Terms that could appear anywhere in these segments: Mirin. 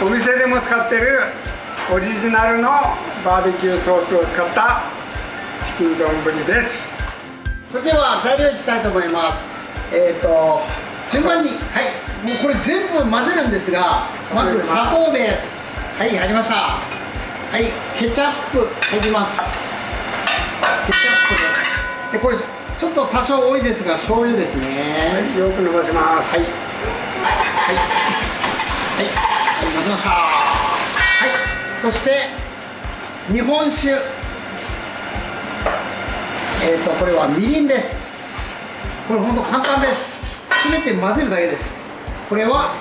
お店でも使ってるオリジナルのバーベキューソースを使ったチキン丼です。それでは材料いきたいと思います。順番に、はい、もうこれ全部混ぜるんですが、まず砂糖です。はい、入りました。はい、ケチャップ入ります。ケチャップです。でこれちょっと多少多いですが醤油ですね。はい、よく伸ばします。はいはい、はい、混ぜました。はい、そして日本酒、これはみりんです。これほんと簡単です。全て混ぜるだけです。これは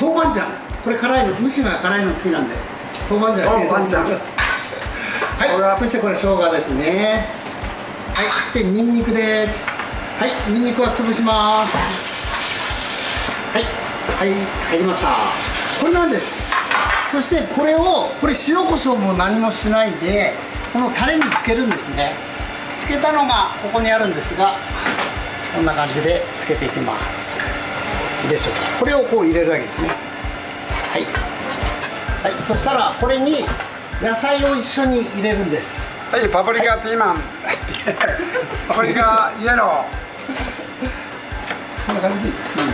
豆板醤、これ辛いの、むしろ辛いの好きなんで豆板醤入れてます。はい、そしてこれ生姜ですね。はい、でニンニクです。はい、ニンニクは潰します。はい、はい、入りました。これなんです。そしてこれを、これ塩コショウも何もしないでこのタレにつけるんですね。つけたのがここにあるんですが、こんな感じでつけていきます。いいでしょうか。これをこう入れるだけですね。はい、はい、そしたらこれに野菜を一緒に入れるんです。はい、パプリカ、はい、ピーマンパプリカイエローこんな感じでいいですか、うん、は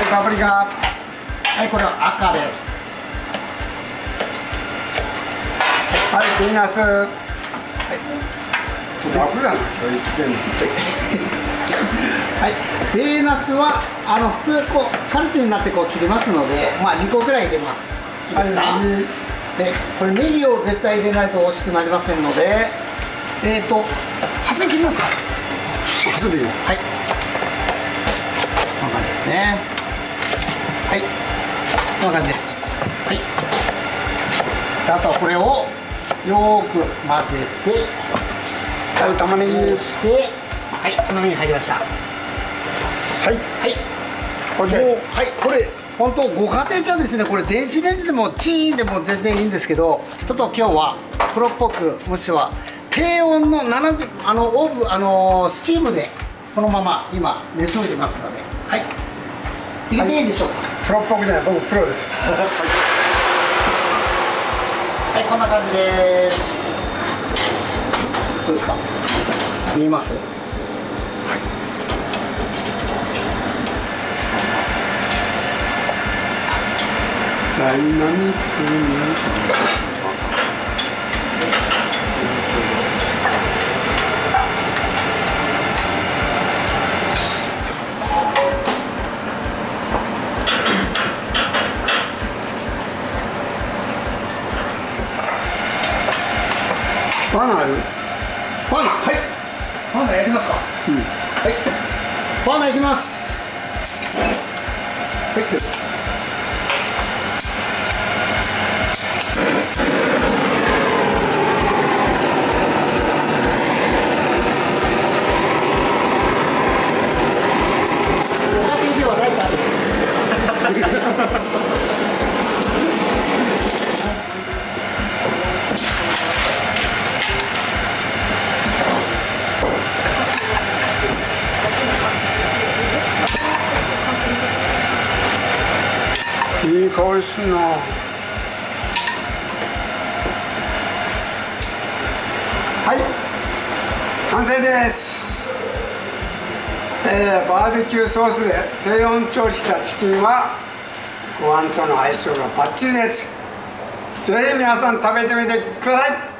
い、はい、パプリカ、はい、これは赤です。はい、ピーナス、はい、楽だな、これ言ってんのはい、ピーナスは普通こうカルチになってこう切りますので、まあ2個くらい入れます。いいですか。でこれネギを絶対入れないと美味しくなりませんので、ハサミ切りますか。ハサミ、はい、こんな感じですね。はい、こんな感じです。はい、であとはこれをよく混ぜて、はい、玉ねぎして、はい、玉ねぎ入りました。はいはい、これで、はい、これ本当ご家庭じゃですね、これ電子レンジでもチーンでも全然いいんですけど、ちょっと今日は黒っぽく、もしは低温の70オーブンスチームでこのまま今熱を入れますので、はい、入れていいでしょうか。黒っぽくじゃない、僕プロですはい、こんな感じです。どうですか、見えます。ダイナミックに、バナーある？バナー、はい、バナーやりますか。うん、はい、バナーいきます。はい、いい香りするな。はい、完成です。バーベキューソースで低温調理したチキンはご飯との相性がバッチリです。ぜひ皆さん食べてみてください。